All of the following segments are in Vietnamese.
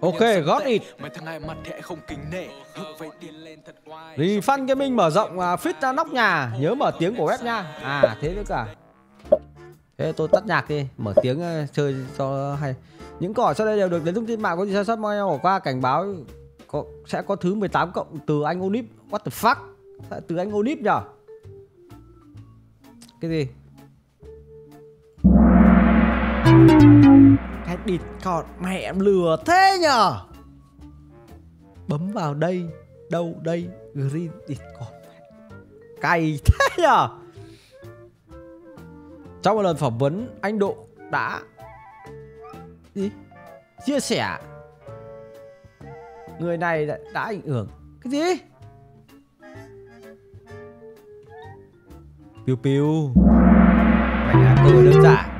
Ok, got it. Vì fan gaming mở rộng fit ra nóc nhà, nhớ mở tiếng của web nha. À thế nữa cả. Thế tôi tắt nhạc đi, mở tiếng chơi cho hay. Những câu hỏi sau đây đều được đến thông tin mạng, có gì sai sót mong bỏ qua. Cảnh báo sẽ có thứ 18 cộng từ anh Onip. What the fuck? Từ anh Onip nhở? Cái gì? Cái địt cọt mẹ em lừa thế nhở? Bấm vào đây, đâu đây? Green địt cọt cày thế nhở? Trong một lần phỏng vấn, anh Độ đã gì? Chia sẻ người này đã ảnh hưởng cái gì? Piu piu mẹ, câu hỏi đơn giản.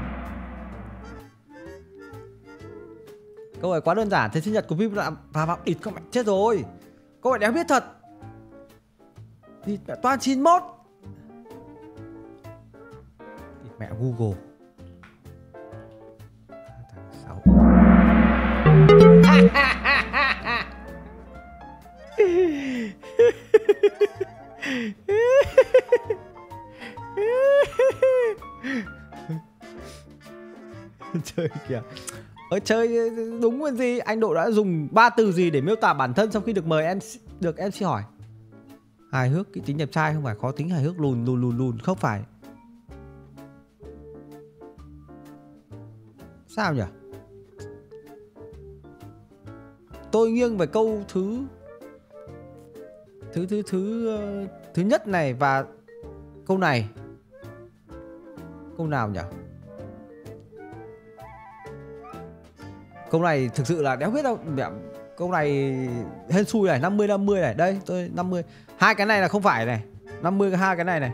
Câu hỏi quá đơn giản. Thế sinh nhật của Piu vào địt con mẹ chết rồi. Câu hỏi đéo biết thật. Địt mẹ toàn 91. Địt mẹ Google. Tháng 6. Trời kìa. Ở chơi đúng là gì? Anh Độ đã dùng 3 từ gì để miêu tả bản thân sau khi được mời MC hỏi? Hài hước, kỹ tính đẹp trai, không phải khó tính, hài hước, lùn không phải. Sao nhỉ? Tôi nghiêng về câu thứ nhất này và câu này. Câu nào nhỉ? Câu này thực sự là đéo biết đâu. Câu này hên xui này, 50-50 này. Đây tôi 50. Hai cái này là không phải này. 50 hai cái này này.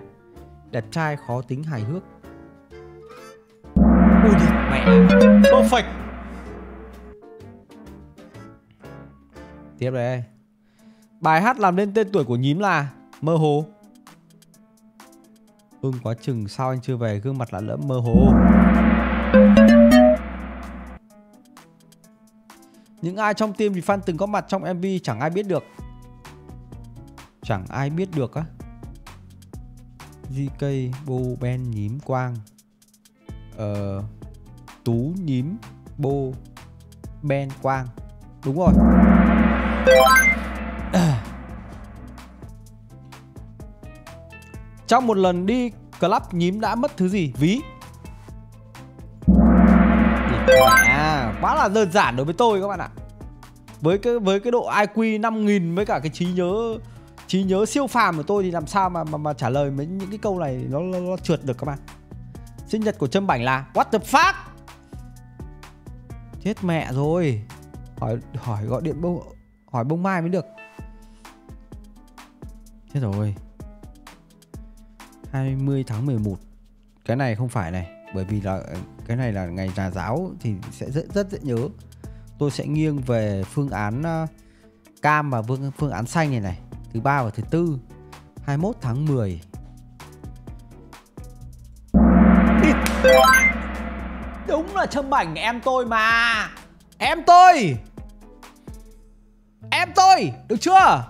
Đẹp trai, khó tính, hài hước. Ui mẹ. Perfect. Tiếp đây. Bài hát làm nên tên tuổi của nhím là mơ hồ. Ưng quá chừng sao anh chưa về, gương mặt lạ lẫm mơ hồ. Những ai trong team thì fan từng có mặt trong MV chẳng ai biết được. Chẳng ai biết được á. GK, Bo, Ben, nhím, Quang, Tú, nhím, Bo, Ben, Quang. Đúng rồi. Trong một lần đi club, nhím đã mất thứ gì? Ví. Quá là đơn giản đối với tôi các bạn ạ. Với cái độ IQ 5000 với cả cái trí nhớ siêu phàm của tôi thì làm sao mà trả lời mấy những cái câu này nó trượt được các bạn. Sinh nhật của Trâm Bảnh là what the fuck? Chết mẹ rồi. Hỏi gọi điện bông, hỏi bông mai mới được. Chết rồi. 20 tháng 11. Cái này không phải này, bởi vì là cái này là ngày nhà giáo thì sẽ rất dễ nhớ. Tôi sẽ nghiêng về phương án cam và phương án xanh này này. Thứ ba và thứ tư. 21 tháng 10. Đúng là Trâm Bảnh em tôi mà. Em tôi được chưa?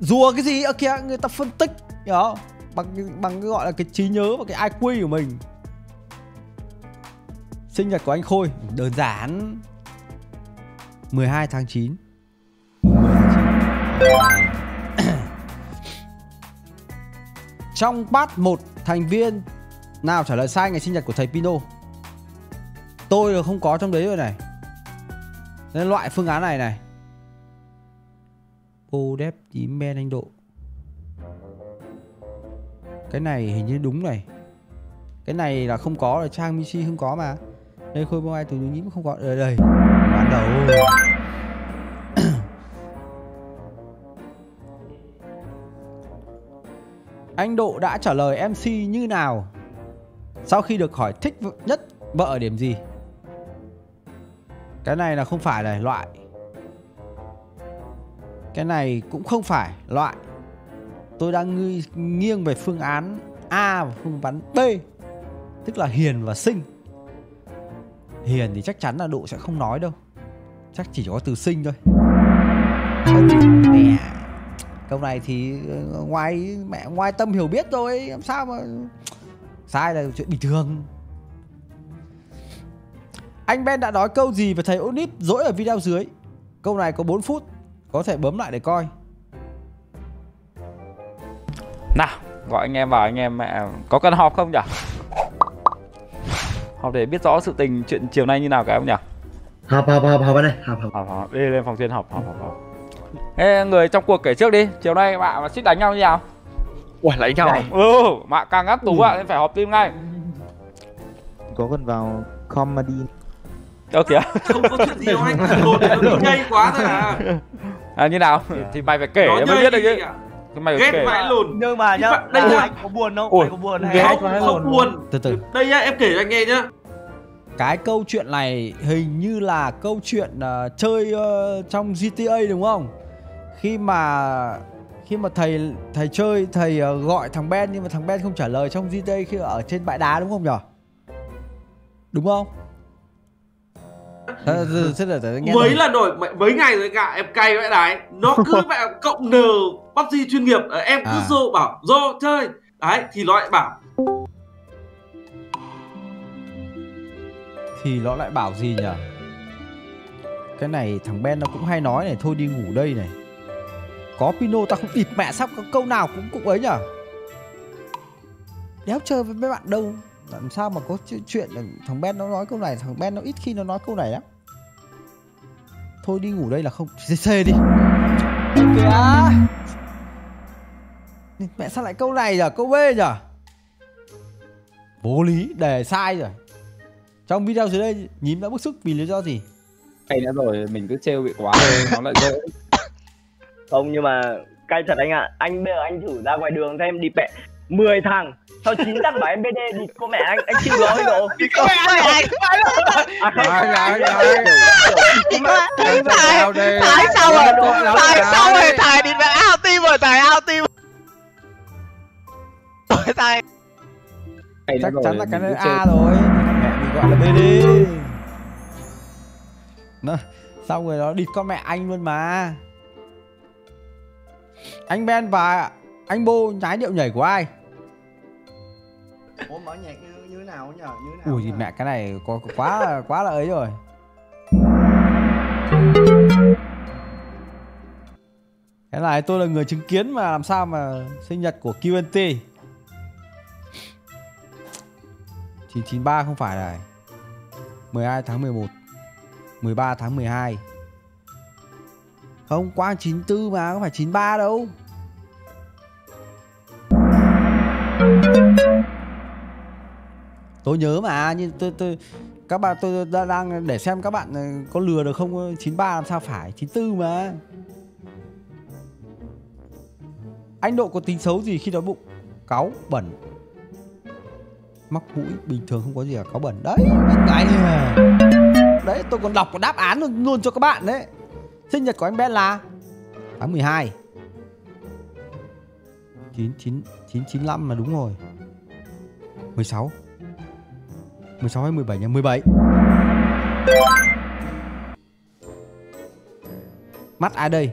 Rùa cái gì ở kìa, người ta phân tích nhớ bằng cái gọi là cái trí nhớ và cái IQ của mình. Sinh nhật của anh Khôi đơn giản. 12 tháng 9. Trong part 1, thành viên nào trả lời sai ngày sinh nhật của thầy Pino? Tôi là không có trong đấy rồi này. Nên loại phương án này này. Ô đẹp tí men anh Độ. Cái này hình như đúng này. Cái này là không có rồi, Trang Michi không có mà. Đây Khôi Bông Ai Từ Nhí cũng không có. Đây đây. Ban đầu. Anh Độ đã trả lời MC như nào sau khi được hỏi thích nhất vợ ở điểm gì? Cái này là không phải này, loại. Cái này cũng không phải, loại. Tôi đang nghiêng về phương án A và phương án B. Tức là hiền và xinh. Hiền thì chắc chắn là Độ sẽ không nói đâu. Chắc chỉ có từ Sinh thôi. Mẹ, câu này thì ngoài tâm hiểu biết thôi, làm sao mà sai là chuyện bình thường. Anh Ben đã nói câu gì về thầy Onip dỗi ở video dưới? Câu này có 4 phút, có thể bấm lại để coi. Nào, gọi anh em vào, anh em mẹ có cần họp không nhỉ? Họp để biết rõ sự tình chuyện chiều nay như nào cả không nhỉ? Họp anh ơi, họp. Đi lên phòng chuyên họp. Ê, người trong cuộc kể trước đi, chiều nay bạn mà xích đánh nhau như nào? Ủa, đánh nhau à? Ừ, mà càng ngắt tú ạ, phải họp tim ngay. Có cần vào comedy. Đâu kìa. Không có chuyện gì đâu anh, nó nhây quá thôi à. À như nào? Thì mày phải kể nó mới biết được chứ. Ghét vãi lồn. Nhưng mà nhá, đây là anh có buồn không? Mày có buồn hay không buồn? Từ từ. Đây nhá, em kể cho anh nghe nhá. Cái câu chuyện này hình như là câu chuyện chơi trong GTA đúng không? Khi mà thầy chơi, thầy gọi thằng Ben nhưng mà thằng Ben không trả lời trong GTA khi ở trên bãi đá đúng không nhỉ? Đúng không? Mấy ngày rồi cả em cay vậy đấy. Nó cứ mẹ cộng nờ PUBG chuyên nghiệp, em cứ dô bảo dô chơi. Đấy thì nó lại bảo gì nhỉ? Cái này thằng Ben nó cũng hay nói này, thôi đi ngủ đây này. Có Pino ta không địt mẹ, sắp câu nào cũng ấy nhỉ. Đéo chơi với mấy bạn đâu. Làm sao mà có chuyện là thằng Ben nó nói câu này, thằng Ben nó ít khi nó nói câu này lắm. Thôi đi ngủ đây là không, CC đi. Kìa. Mẹ sao lại câu này nhỉ, câu B nhỉ? Vô lý, đề sai rồi. Trong video dưới đây, Nhím đã bức xúc vì lý do gì? Hay nữa rồi, mình cứ trêu bị quá rồi, nó lại dễ. Không, nhưng mà cay thật anh ạ. À. Anh bây giờ anh thử ra ngoài đường xem đi mẹ 10 thằng, sau 9 thằng bảo em BD thì cô mẹ anh chịu lỗi rồi. Thì cô mẹ anh. Thái sau rồi, Thái đi mẹ out team rồi, Thái out team. Thái. Chắc chắn là cái này A rồi. Gọi là BD. Nó, xong rồi nó địt con mẹ anh luôn mà. Anh Ben và anh Bô nhái điệu nhảy của ai? Ủa mở nhạc như thế nào nhỉ? Ui gì mẹ, cái này có quá là ấy rồi. Cái này tôi là người chứng kiến mà, làm sao mà sinh nhật của QNT 993 không phải này. 12 tháng 11, 13 tháng 12. Không, qua 94 mà, không phải 93 đâu. Tôi nhớ mà, nhưng tôi các bạn tôi đang để xem các bạn có lừa được không, 93 làm sao phải, 94 mà. Anh Độ có tính xấu gì khi đói bụng? Cáu, bẩn. Mắc mũi, bình thường không có gì cả, có bẩn đấy cái à. Đấy tôi còn đọc đáp án luôn cho các bạn đấy. Sinh nhật của anh Ben là tháng 12 995 mà đúng rồi. 16 hay 17 nha, 17. Mắt ai đây?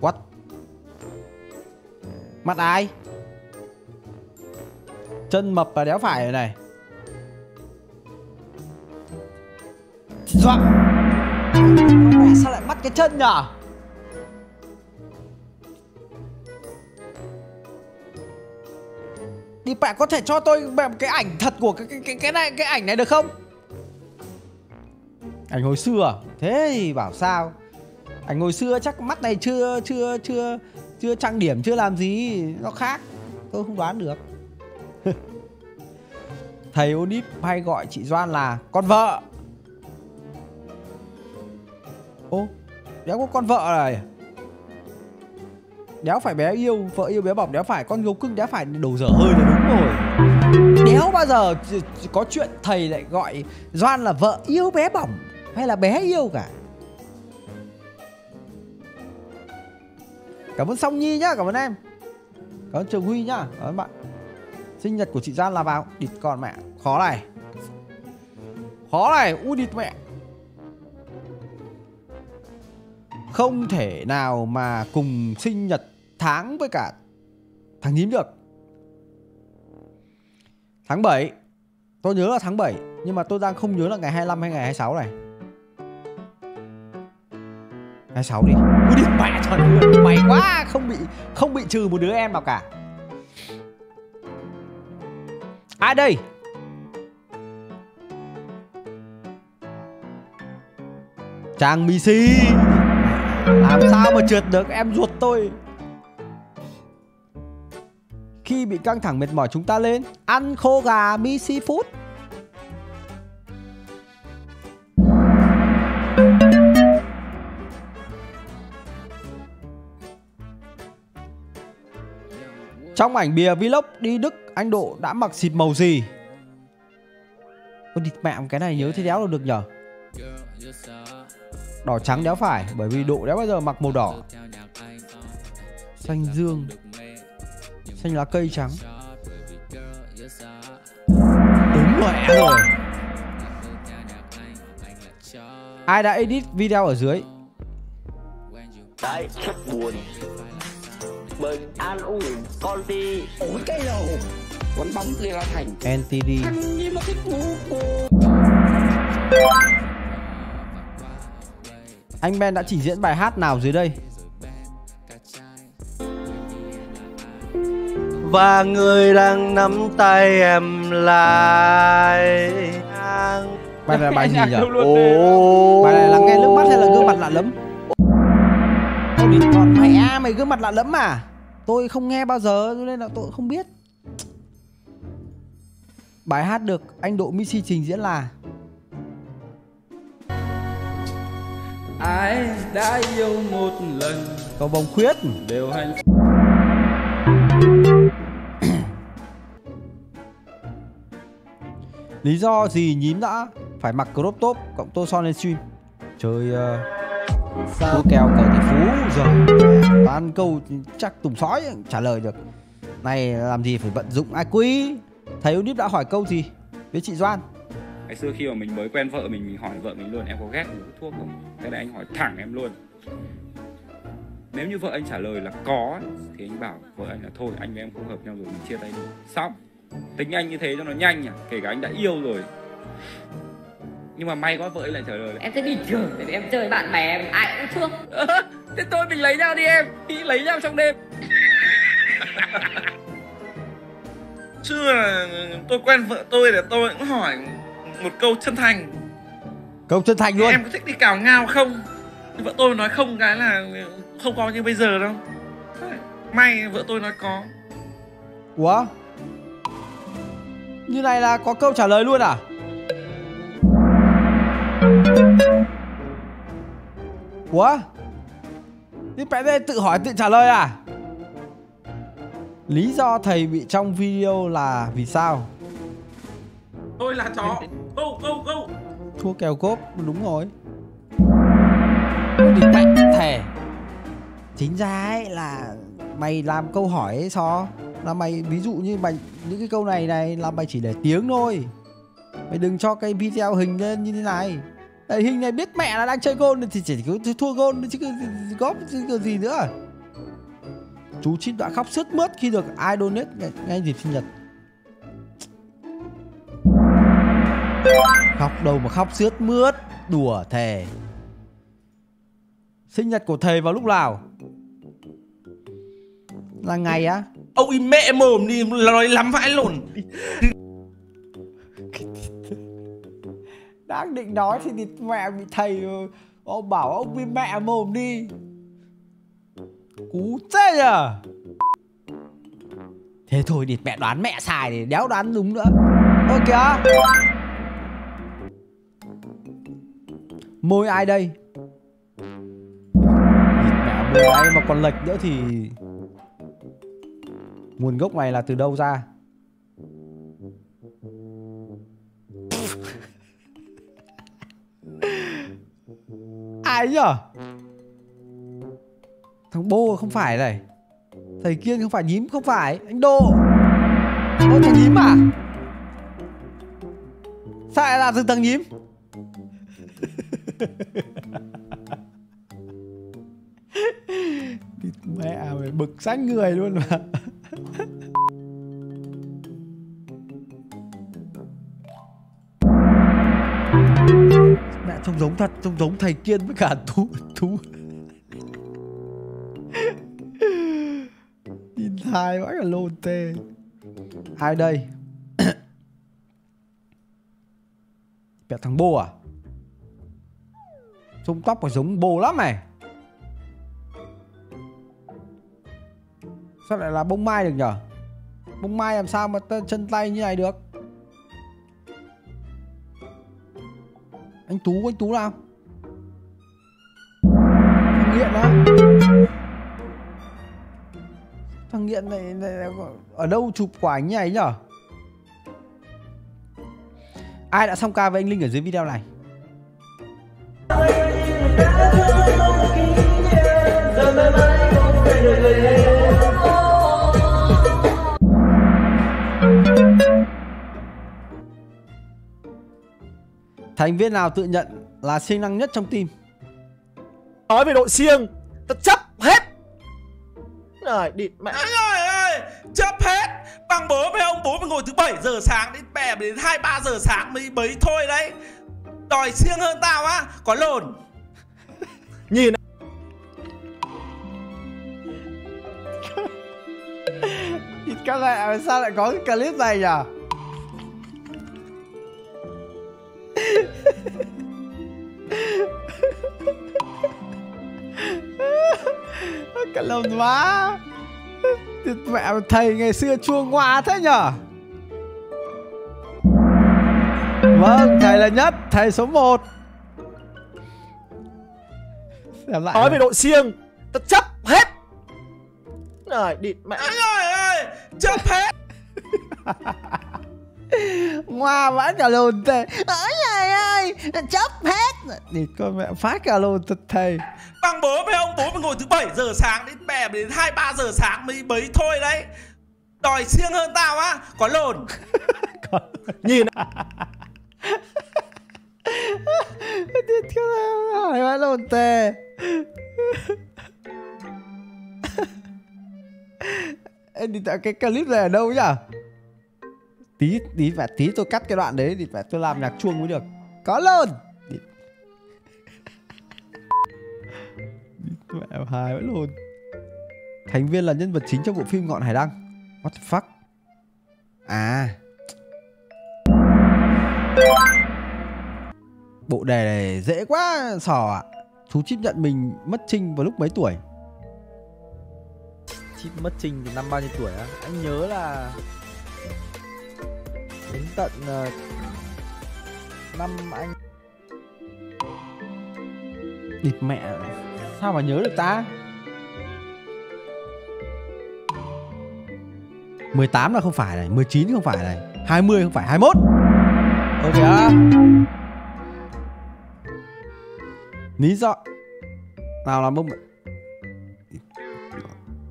What? Mặt ai? Chân mập và đéo phải rồi này. Dọa. Mẹ sao lại mất cái chân nhở? Đi bạn có thể cho tôi cái ảnh thật của cái ảnh này được không? Ảnh hồi xưa. Thế thì bảo sao? Ảnh hồi xưa chắc mắt này chưa trang điểm, chưa làm gì, nó khác, tôi không đoán được. Thầy Onip hay gọi chị Doan là con vợ. Ô, đéo có con vợ này. Đéo phải bé yêu, vợ yêu bé bỏng, đéo phải con gấu cưng, đéo phải đầu dở hơi là đúng rồi. Đéo bao giờ có chuyện thầy lại gọi Doan là vợ yêu bé bỏng hay là bé yêu cả. Cảm ơn Song Nhi nhá, cảm ơn em. Cảm ơn Trường Huy nhá, cảm ơn bạn. Sinh nhật của chị Giáp là vào. Địt con mẹ. Khó này. Khó này. Ui địt mẹ. Không thể nào mà cùng sinh nhật tháng với cả tháng 9 được. Tháng 7. Tôi nhớ là tháng 7. Nhưng mà tôi đang không nhớ là ngày 25 hay ngày 26 này. 26 đi. Ui địt mẹ trời ơi. Mày quá. Không bị trừ một đứa em nào cả. Ai đây? Trang Misi. Làm sao mà trượt được em ruột tôi. Khi bị căng thẳng mệt mỏi chúng ta lên ăn khô gà Misi Food. Trong ảnh bìa vlog đi Đức, anh Độ đã mặc xịt màu gì? Ôi địt mẹ, cái này nhớ thế đéo được nhở. Đỏ trắng đéo phải, bởi vì Độ đéo bao giờ mặc màu đỏ. Xanh dương. Xanh lá cây trắng. Đúng rồi, em rồi. Ai đã edit video ở dưới? Đấy, rất buồn. Bởi an ủi con đi. Ủi cây đầu. Quán bóng Liên La Thành. NTD. Anh như là cái cú của... Anh Ben đã chỉ diễn bài hát nào dưới đây? Và người đang nắm tay em lại. Bài này là bài gì nhỉ? Bài này là nghe nước mắt hay là gương mặt lạ lẫm? Còn mày gương mặt lạ lẫm à? Tôi không nghe bao giờ nên là tôi không biết. Bài hát được anh Độ Misi trình diễn là Ai đã yêu một lần. Cầu Vồng Khuyết. Đều hành. Lý do gì nhím đã phải mặc crop top cộng tô son lên stream? Trời Cô kèo cờ tỷ phú rồi. Toàn câu chắc tùng sói trả lời được. Này làm gì phải vận dụng IQ. Thầy Unip đã hỏi câu gì với chị Doan? Ngày xưa khi mà mình mới quen vợ mình hỏi vợ mình luôn em có ghét những thuốc không? Cái này anh hỏi thẳng em luôn. Nếu như vợ anh trả lời là có thì anh bảo vợ anh là thôi anh với em không hợp nhau rồi mình chia tay đi. Xong. Tính anh như thế cho nó nhanh nhỉ, kể cả anh đã yêu rồi. Nhưng mà may quá vợ ấy lại trả lời em sẽ đi trường để em chơi bạn bè em ai cũng thương. Thế tôi mình lấy nhau đi em, đi lấy nhau trong đêm. Chứ là tôi quen vợ tôi để tôi cũng hỏi một câu chân thành. Câu chân thành luôn. Em có thích đi cào ngao không? Vợ tôi nói không cái là không có như bây giờ đâu. May vợ tôi nói có. Ủa? Như này là có câu trả lời luôn à? Ủa? Thế phải đây tự hỏi tự trả lời à? Lý do thầy bị trong video là vì sao? Tôi là chó. Go go go. Thua kèo cốp đúng rồi. Địch mạnh thề. Chính ra ấy là mày làm câu hỏi ấy so là mày ví dụ như mày những cái câu này là mày chỉ để tiếng thôi. Mày đừng cho cái video hình lên như thế này. Đấy, hình này biết mẹ là đang chơi gôn thì chỉ có thua gôn chứ góp chứ gì nữa. Chú Chít đã khóc sướt mướt khi được I donate ngay dịp sinh nhật. Khóc đâu mà khóc sướt mướt, đùa thề. Sinh nhật của thầy vào lúc nào? Là ngày á? Ôi mẹ mồm đi, nói lắm vãi lộn. Đang định nói thì mẹ bị thầy ông bảo ông bị mẹ mồm đi. Cú chết nhờ. Thế thôi địt mẹ đoán mẹ sai thì đéo đoán đúng nữa. Thôi kìa. Môi ai đây? Mẹ môi ai mà còn lệch nữa thì nguồn gốc này là từ đâu ra? Ai nhở? Thằng Bô không phải này. Thầy Kiên không phải, nhím không phải, anh Độ. Ôi, thằng nhím à? Sao lại làm rừng thằng nhím? Thịt mẹ mày, bực rách người luôn mà. Mẹ trông giống thật, trông giống thầy Kiên với cả Tú. Nhìn thai vãi cả lồn tê. Ai đây? Mẹ thằng Bô à? Trông tóc phải giống Bô lắm này. Sao lại là Bông Mai được nhở? Bông Mai làm sao mà chân tay như này được? Anh Tú, anh Tú nào? Thằng Nghiện đó. Thằng Nghiện này ở đâu chụp quả như này nhở? Ai đã xong ca với anh Linh ở dưới video này? Thành viên nào tự nhận là siêng năng nhất trong team? Nói về độ siêng, ta chấp hết. Rồi, địt mẹ. Trời ơi, chấp hết. Bằng bố với ông bố mà ngồi từ 7 giờ sáng đến bè đến 2-3 giờ sáng mới bấy thôi đấy. Đòi siêng hơn tao á, có lồn. Nhìn. Các bạn sao lại có cái clip này nhỉ? Cả lồn quá. Mẹ thầy ngày xưa chua ngoa thế nhở? Vâng, thầy là nhất, thầy số 1. Xem lại. Nói về độ siêng, ta chấp hết. Rồi, địt mẹ. Trời ơi, chấp hết. Ngoa vãi cả lồn thầy. Trời ơi, chấp hết. Địt con mẹ phát cả lồn thật thầy. Bằng bố với ông bố mình ngồi từ 7 giờ sáng đến bè đến 2-3 giờ sáng mới bấy thôi đấy. Đòi siêng hơn tao á, có lồn. Có... Nhìn điên cái này hỏi vãi lồn tè. Em đi tạo cái clip này ở đâu nhở? Tí tôi cắt cái đoạn đấy thì phải tôi làm nhạc chuông mới được. Có lồn. Mẹ hài vãi lồn. Thành viên là nhân vật chính trong bộ phim Ngọn Hải Đăng. What the fuck? À. Bộ đề này dễ quá sò ạ. Chú Chip nhận mình mất trinh vào lúc mấy tuổi? Chip mất trinh thì năm bao nhiêu tuổi á? Anh nhớ là đến tận năm anh. Địt mẹ. Sao mà nhớ được ta? 18 là không phải này, 19 không phải này, 20 không phải, 21. Ok á. Lý do nào làm bông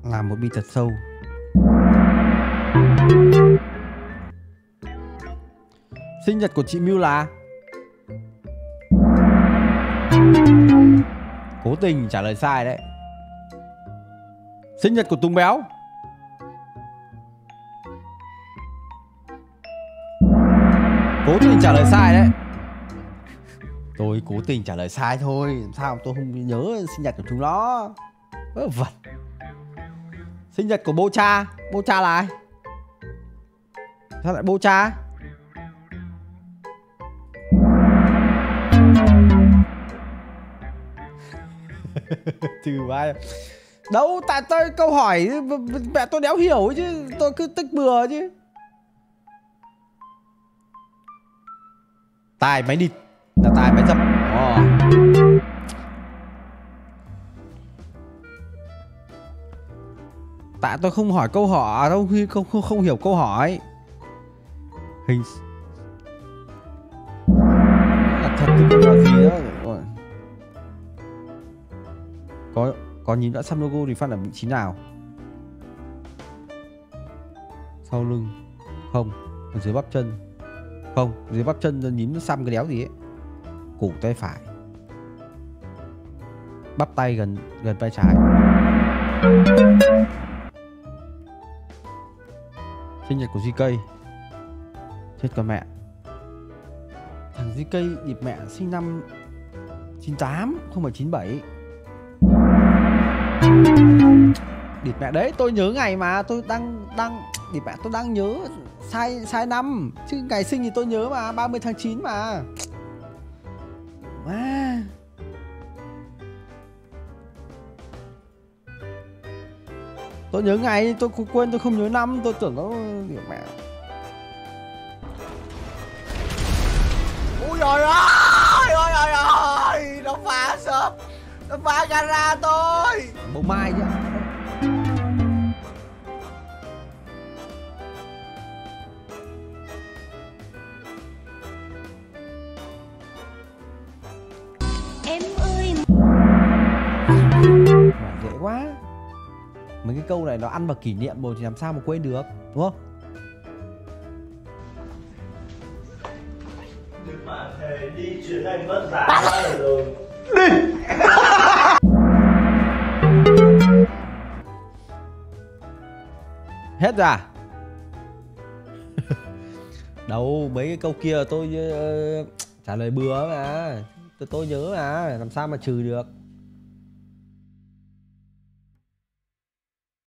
làm một bi thật sâu. Sinh nhật của chị Miu là cố tình trả lời sai đấy. Sinh nhật của Tùng Béo. Cố tình trả lời sai đấy. Tôi cố tình trả lời sai thôi. Sao tôi không nhớ sinh nhật của chúng nó. Vật. Sinh nhật của Bô Cha. Bô Cha là ai? Sao lại Bô Cha? Trừ vai. Đâu tại tôi câu hỏi mẹ tôi đéo hiểu ấy chứ. Tôi cứ tích bừa chứ. Tài máy địt. Là tài máy dập. Tại tôi không hỏi câu hỏi. Đâu khi không hiểu câu hỏi. Hình là thật tôi không gì đó. Có nhím đã xăm logo thì phát ở vị trí nào? Sau lưng. Không, ở dưới bắp chân. Không, dưới bắp chân nhím nó xăm cái đéo gì ấy. Cổ tay phải. Bắp tay gần vai trái. Sinh nhật của GK. Chết con mẹ. Thằng GK điệp mẹ sinh năm 98, không phải 97. Điệp mẹ đấy, tôi nhớ ngày mà tôi đang điệp mẹ tôi đang nhớ sai năm chứ ngày sinh thì tôi nhớ mà 30 tháng 9 mà. Má. Tôi nhớ ngày tôi quên, tôi không nhớ năm, tôi tưởng nó điệp mẹ. Ôi giời ơi, nó phá shop. Nó phá gara tôi. Bộ mai chứ. Em ơi. Dễ quá. Mấy cái câu này nó ăn vào kỷ niệm rồi thì làm sao mà quên được, đúng không? Đi chuyến này vất vả rồi. Đi. Hết rồi à? Đâu mấy cái câu kia tôi trả lời bừa mà. Tôi nhớ mà, làm sao mà trừ được.